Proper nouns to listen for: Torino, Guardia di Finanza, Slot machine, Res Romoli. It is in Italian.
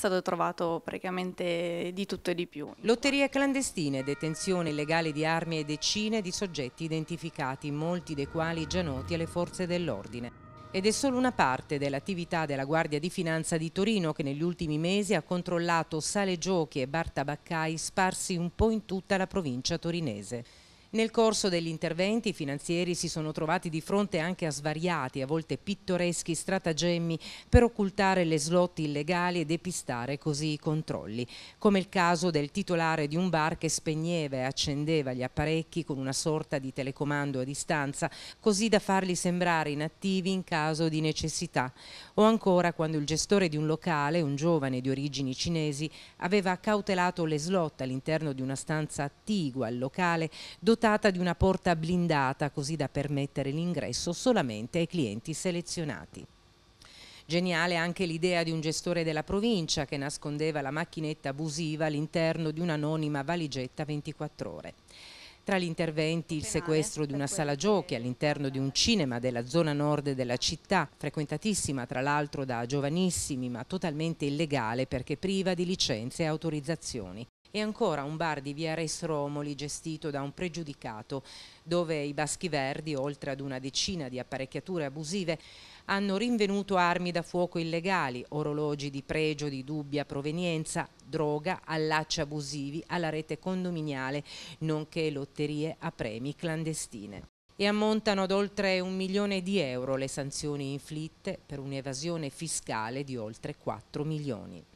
È stato trovato praticamente di tutto e di più. Lotterie clandestine, detenzione illegale di armi e decine di soggetti identificati, molti dei quali già noti alle forze dell'ordine. Ed è solo una parte dell'attività della Guardia di Finanza di Torino che negli ultimi mesi ha controllato sale giochi e bar tabaccai sparsi un po' in tutta la provincia torinese. Nel corso degli interventi i finanzieri si sono trovati di fronte anche a svariati, a volte pittoreschi stratagemmi per occultare le slot illegali e depistare così i controlli, come il caso del titolare di un bar che spegneva e accendeva gli apparecchi con una sorta di telecomando a distanza, così da farli sembrare inattivi in caso di necessità, o ancora quando il gestore di un locale, un giovane di origini cinesi, aveva cautelato le slot all'interno di una stanza attigua al locale, dotata di una porta blindata così da permettere l'ingresso solamente ai clienti selezionati. Geniale anche l'idea di un gestore della provincia che nascondeva la macchinetta abusiva all'interno di un'anonima valigetta 24 ore. Tra gli interventi il sequestro di una sala giochi all'interno di un cinema della zona nord della città, frequentatissima tra l'altro da giovanissimi ma totalmente illegale perché priva di licenze e autorizzazioni. E ancora un bar di via Res Romoli gestito da un pregiudicato, dove i Baschi Verdi, oltre ad una decina di apparecchiature abusive, hanno rinvenuto armi da fuoco illegali, orologi di pregio di dubbia provenienza, droga, allacci abusivi alla rete condominiale, nonché lotterie a premi clandestine. E ammontano ad oltre 1 milione di euro le sanzioni inflitte per un'evasione fiscale di oltre 4 milioni.